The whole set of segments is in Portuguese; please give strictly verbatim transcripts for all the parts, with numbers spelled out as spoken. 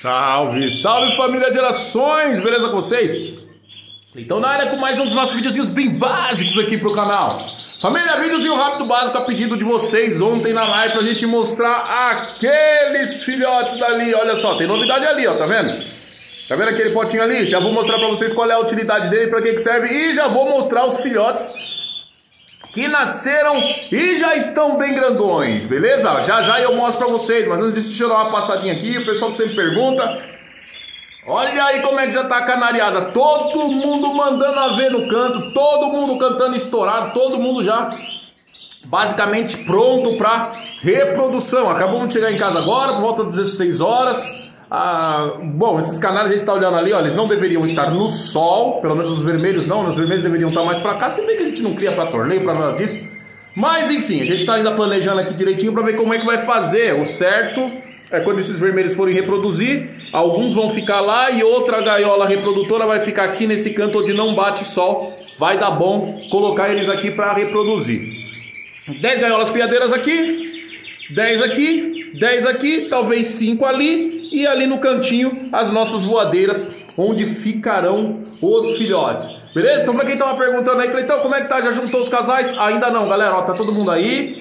Salve, salve família Gerações, beleza com vocês? Então na área com mais um dos nossos videozinhos bem básicos aqui pro canal. Família, videozinho rápido básico a pedido de vocês ontem na live pra gente mostrar aqueles filhotes dali. Olha só, tem novidade ali, ó, tá vendo? Tá vendo aquele potinho ali? Já vou mostrar pra vocês qual é a utilidade dele, pra que que serve. E já vou mostrar os filhotes que nasceram e já estão bem grandões, beleza? Já já eu mostro pra vocês, mas antes disso deixa eu dar uma passadinha aqui. O pessoal sempre pergunta. Olha aí como é que já tá a canariada. Todo mundo mandando a ver no canto, todo mundo cantando estourado, todo mundo já basicamente pronto pra reprodução. Acabamos de chegar em casa agora, por volta das dezesseis horas. Ah, bom, esses canários a gente tá olhando ali, ó, eles não deveriam estar no sol, pelo menos os vermelhos não, os vermelhos deveriam estar mais pra cá, se bem que a gente não cria pra torneio, pra nada disso. Mas enfim, a gente tá ainda planejando aqui direitinho pra ver como é que vai fazer. O certo é quando esses vermelhos forem reproduzir, alguns vão ficar lá e outra gaiola reprodutora vai ficar aqui nesse canto onde não bate sol. Vai dar bom colocar eles aqui pra reproduzir. dez gaiolas criadeiras aqui, dez aqui, dez aqui, talvez cinco ali. E ali no cantinho, as nossas voadeiras, onde ficarão os filhotes. Beleza? Então, pra quem tava perguntando aí, Cleitão, como é que tá? Já juntou os casais? Ainda não, galera. Ó, tá todo mundo aí.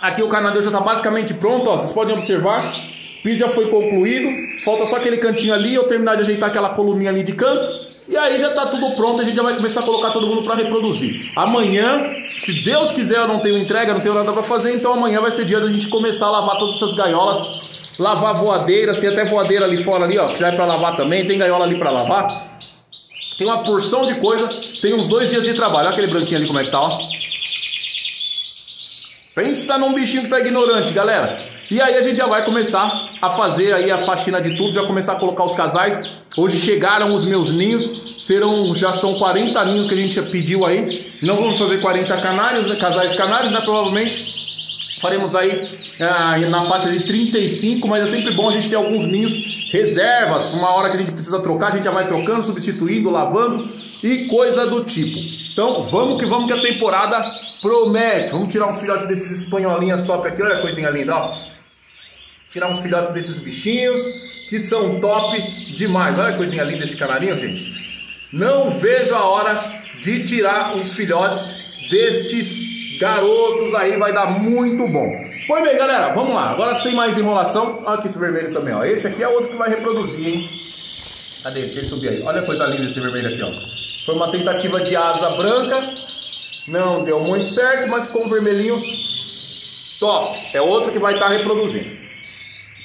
Aqui o canadeu já tá basicamente pronto, ó. Vocês podem observar. O piso já foi concluído. Falta só aquele cantinho ali. Eu terminar de ajeitar aquela coluninha ali de canto. E aí já tá tudo pronto. A gente já vai começar a colocar todo mundo pra reproduzir. Amanhã, se Deus quiser, eu não tenho entrega, não tenho nada pra fazer. Então, amanhã vai ser dia da gente começar a lavar todas essas gaiolas. Lavar voadeiras, tem até voadeira ali fora ali, ó, que já é pra lavar também, tem gaiola ali pra lavar. Tem uma porção de coisa, tem uns dois dias de trabalho. Olha aquele branquinho ali como é que tá, ó. Pensa num bichinho que tá ignorante, galera. E aí a gente já vai começar a fazer aí a faxina de tudo, já começar a colocar os casais. Hoje chegaram os meus ninhos, serão, já são quarenta ninhos que a gente pediu aí. Não vamos fazer quarenta canários, né, casais de canários, né, provavelmente. Faremos aí ah, na faixa de trinta e cinco, mas é sempre bom a gente ter alguns ninhos reservas. Uma hora que a gente precisa trocar, a gente já vai trocando, substituindo, lavando e coisa do tipo. Então vamos que vamos, que a temporada promete. Vamos tirar uns filhotes desses espanholinhas top aqui. Olha a coisinha linda, ó. Tirar uns filhotes desses bichinhos que são top demais. Olha a coisinha linda desse canarinho, gente. Não vejo a hora de tirar uns filhotes destes garotos aí, vai dar muito bom. Pois bem, galera, vamos lá. Agora sem mais enrolação. Olha aqui esse vermelho também, ó. Esse aqui é outro que vai reproduzir, hein? Cadê? Deixa ele subir aí. Olha a coisa linda desse vermelho aqui, ó. Foi uma tentativa de asa branca. Não deu muito certo, mas ficou um vermelhinho top. É outro que vai estar reproduzindo.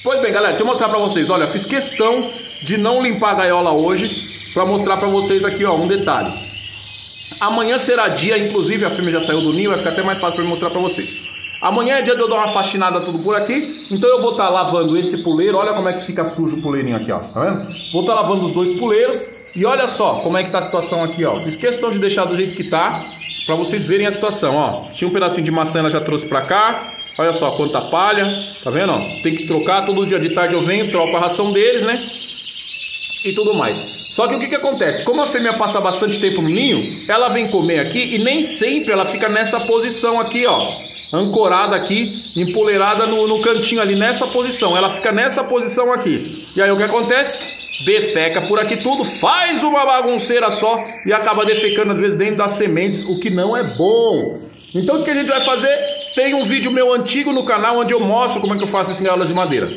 Pois bem, galera, deixa eu mostrar pra vocês. Olha, fiz questão de não limpar a gaiola hoje pra mostrar pra vocês aqui, ó, um detalhe. Amanhã será dia, inclusive a fêmea já saiu do ninho, vai ficar até mais fácil para eu mostrar para vocês. Amanhã é dia de eu dar uma faxinada tudo por aqui, então eu vou estar tá lavando esse puleiro. Olha como é que fica sujo o puleirinho aqui, ó, tá vendo? Vou estar tá lavando os dois puleiros e olha só como é que tá a situação aqui, ó. Fiz questão de deixar do jeito que tá, para vocês verem a situação, ó. Tinha um pedacinho de maçã, ela já trouxe para cá. Olha só quanta palha, tá vendo, ó? Tem que trocar todo dia de tarde, eu venho, troco a ração deles, né? E tudo mais. Só que o que que acontece? Como a fêmea passa bastante tempo no ninho, ela vem comer aqui e nem sempre ela fica nessa posição aqui, ó, ancorada aqui, empoleirada no, no cantinho ali, nessa posição. Ela fica nessa posição aqui. E aí o que acontece? Defeca por aqui tudo, faz uma bagunceira só e acaba defecando às vezes dentro das sementes, o que não é bom. Então o que a gente vai fazer? Tem um vídeo meu antigo no canal onde eu mostro como é que eu faço essas gaiolas de madeira.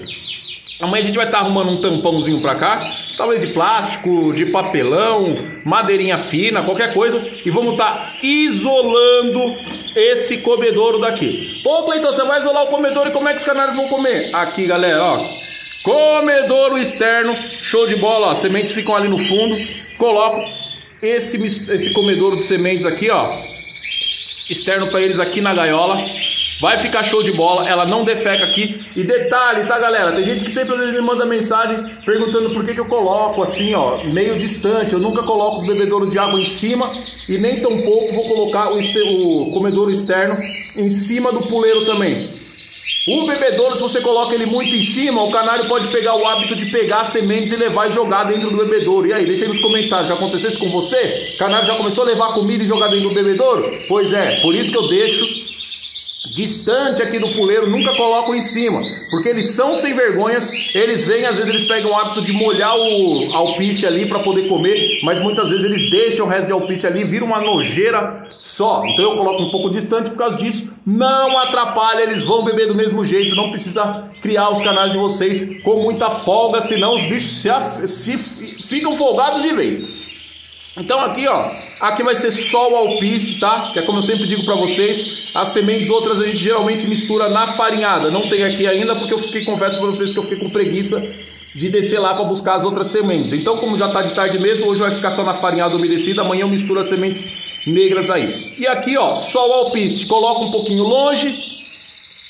Amanhã a gente vai estar arrumando um tampãozinho pra cá, talvez de plástico, de papelão, madeirinha fina, qualquer coisa. E vamos estar isolando esse comedouro daqui. Pô, Cleiton, você vai isolar o comedouro e como é que os canários vão comer? Aqui, galera, ó, comedouro externo, show de bola, ó, sementes ficam ali no fundo. Coloco esse, esse comedouro de sementes aqui, ó, externo pra eles aqui na gaiola. Vai ficar show de bola, ela não defeca aqui. E detalhe, tá, galera? Tem gente que sempre às vezes me manda mensagem perguntando por que que eu coloco assim, ó, meio distante. Eu nunca coloco o bebedouro de água em cima e nem tampouco vou colocar o, o comedouro externo em cima do puleiro também. O bebedouro, se você coloca ele muito em cima, o canário pode pegar o hábito de pegar as sementes e levar e jogar dentro do bebedouro. E aí, deixa aí nos comentários, já aconteceu isso com você? O canário já começou a levar comida e jogar dentro do bebedouro? Pois é, por isso que eu deixo distante aqui do puleiro, nunca colocam em cima, porque eles são sem vergonhas. Eles vêm, às vezes eles pegam o hábito de molhar o alpiste ali para poder comer, mas muitas vezes eles deixam o resto de alpiste ali, vira uma nojeira só. Então eu coloco um pouco distante por causa disso, não atrapalha, eles vão beber do mesmo jeito, não precisa criar os canais de vocês com muita folga, senão os bichos se, se ficam folgados de vez. Então aqui, ó, aqui vai ser só o alpiste, tá? Que é como eu sempre digo pra vocês, as sementes outras a gente geralmente mistura na farinhada. Não tem aqui ainda porque eu fiquei, confesso pra vocês que eu fiquei com preguiça de descer lá pra buscar as outras sementes. Então como já tá de tarde mesmo, hoje vai ficar só na farinhada umedecida, amanhã eu misturo as sementes negras aí. E aqui, ó, só o alpiste, coloca um pouquinho longe,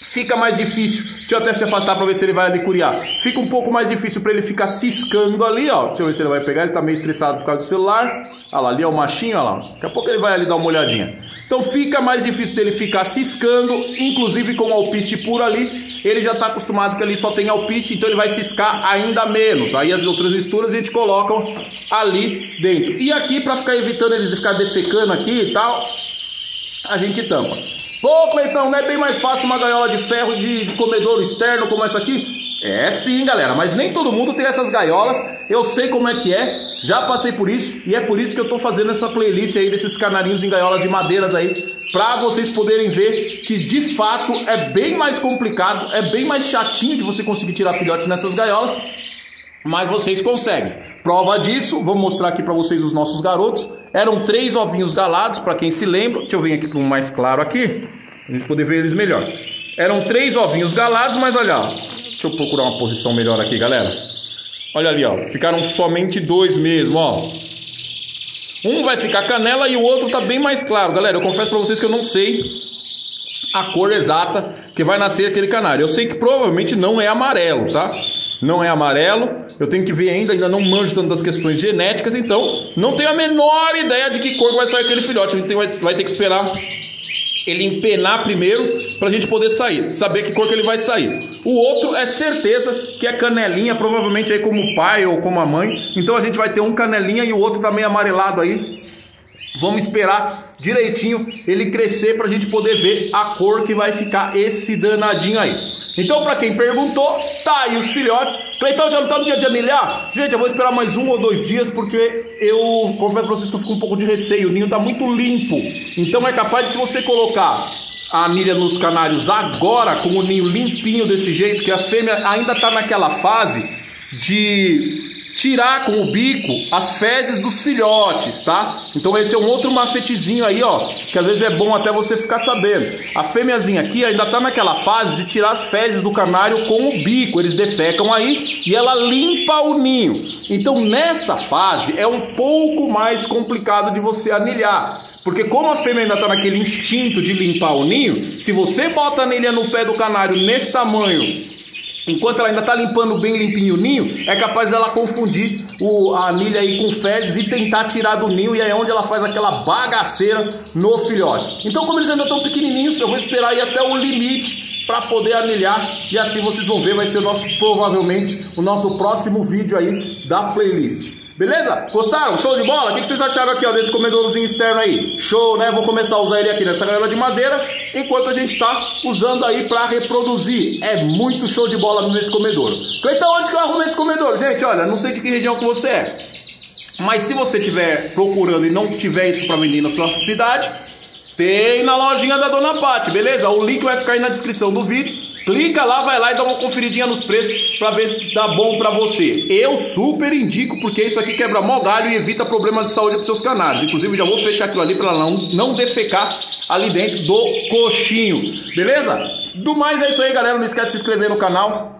fica mais difícil. Deixa eu até se afastar pra ver se ele vai licuriar. Fica um pouco mais difícil pra ele ficar ciscando ali, ó. Deixa eu ver se ele vai pegar, ele tá meio estressado por causa do celular. Olha lá, ali é o machinho, olha lá. Daqui a pouco ele vai ali dar uma olhadinha. Então fica mais difícil dele ficar ciscando, inclusive com o alpiste puro ali. Ele já tá acostumado que ali só tem alpiste, então ele vai ciscar ainda menos. Aí as outras misturas a gente coloca ali dentro. E aqui, pra ficar evitando eles de ficar defecando aqui e tal, a gente tampa. Pô, Cleitão, não é bem mais fácil uma gaiola de ferro de, de comedouro externo como essa aqui? É sim, galera, mas nem todo mundo tem essas gaiolas. Eu sei como é que é, já passei por isso, e é por isso que eu tô fazendo essa playlist aí desses canarinhos em gaiolas de madeiras aí, pra vocês poderem ver que de fato é bem mais complicado, é bem mais chatinho de você conseguir tirar filhote nessas gaiolas, mas vocês conseguem. Prova disso, vou mostrar aqui pra vocês os nossos garotos. Eram três ovinhos galados, para quem se lembra. Deixa eu vir aqui com um mais claro aqui, pra gente poder ver eles melhor. Eram três ovinhos galados, mas olha, ó, deixa eu procurar uma posição melhor aqui, galera. Olha ali, ó, ficaram somente dois mesmo, ó. Um vai ficar canela e o outro tá bem mais claro, galera. Eu confesso para vocês que eu não sei a cor exata que vai nascer aquele canário. Eu sei que provavelmente não é amarelo, tá? Não é amarelo. Eu tenho que ver ainda, ainda não manjo tanto das questões genéticas, então não tenho a menor ideia de que cor vai sair aquele filhote. A gente vai, vai ter que esperar ele empenar primeiro para a gente poder sair, saber que cor que ele vai sair. O outro é certeza que é canelinha, provavelmente aí como o pai ou como a mãe. Então a gente vai ter um canelinha e o outro tá meio amarelado aí. Vamos esperar direitinho ele crescer para a gente poder ver a cor que vai ficar esse danadinho aí. Então, para quem perguntou, tá aí os filhotes. Cleitão, já não tá no dia de anilhar? Gente, eu vou esperar mais um ou dois dias, porque eu confesso pra vocês que eu fico um pouco de receio. O ninho tá muito limpo. Então é capaz de, se você colocar a anilha nos canários agora, com o ninho limpinho desse jeito, que a fêmea ainda tá naquela fase de tirar com o bico as fezes dos filhotes, tá? Então esse é um outro macetezinho aí, ó, que às vezes é bom até você ficar sabendo. A fêmeazinha aqui ainda tá naquela fase de tirar as fezes do canário com o bico. Eles defecam aí e ela limpa o ninho. Então nessa fase é um pouco mais complicado de você anilhar, porque como a fêmea ainda tá naquele instinto de limpar o ninho, se você bota a anilha no pé do canário nesse tamanho, enquanto ela ainda está limpando bem limpinho o ninho, é capaz dela confundir o, a anilha aí com fezes e tentar tirar do ninho, e aí é onde ela faz aquela bagaceira no filhote. Então, como eles ainda estão pequenininhos, eu vou esperar aí até o limite para poder anilhar, e assim vocês vão ver, vai ser o nosso, provavelmente o nosso próximo vídeo aí da playlist. Beleza? Gostaram? Show de bola? O que vocês acharam aqui, ó, desse comedourozinho externo aí? Show, né? Vou começar a usar ele aqui nessa gaiola de madeira, enquanto a gente tá usando aí pra reproduzir. É muito show de bola nesse comedouro. Então, onde que eu arrumo esse comedouro? Gente, olha, não sei de que região que você é, mas se você estiver procurando e não tiver isso pra vender na sua cidade, tem na lojinha da Dona Paty, beleza? O link vai ficar aí na descrição do vídeo. Clica lá, vai lá e dá uma conferidinha nos preços para ver se dá bom para você. Eu super indico, porque isso aqui quebra mó galho e evita problemas de saúde para seus canários. Inclusive, já vou fechar aquilo ali para não, não defecar ali dentro do coxinho. Beleza? Do mais é isso aí, galera. Não esquece de se inscrever no canal.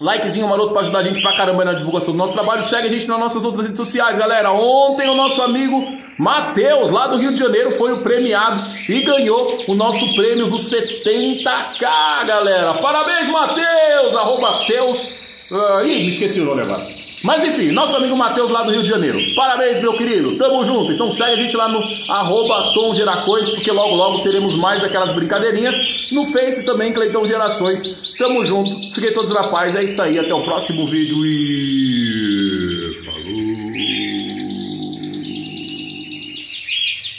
Likezinho maroto pra ajudar a gente pra caramba na divulgação do nosso trabalho. Segue a gente nas nossas outras redes sociais, galera. Ontem o nosso amigo Matheus, lá do Rio de Janeiro, foi o premiado e ganhou o nosso prêmio do setenta K, galera. Parabéns, Matheus! Arroba Teus... Uh, ih, me esqueci o nome agora. Mas enfim, nosso amigo Matheus lá do Rio de Janeiro. Parabéns, meu querido. Tamo junto. Então segue a gente lá no arroba tongeracoes, porque logo, logo teremos mais daquelas brincadeirinhas. No Face também, Cleitão Gerações. Tamo junto, fiquem todos na paz, é isso aí, até o próximo vídeo e...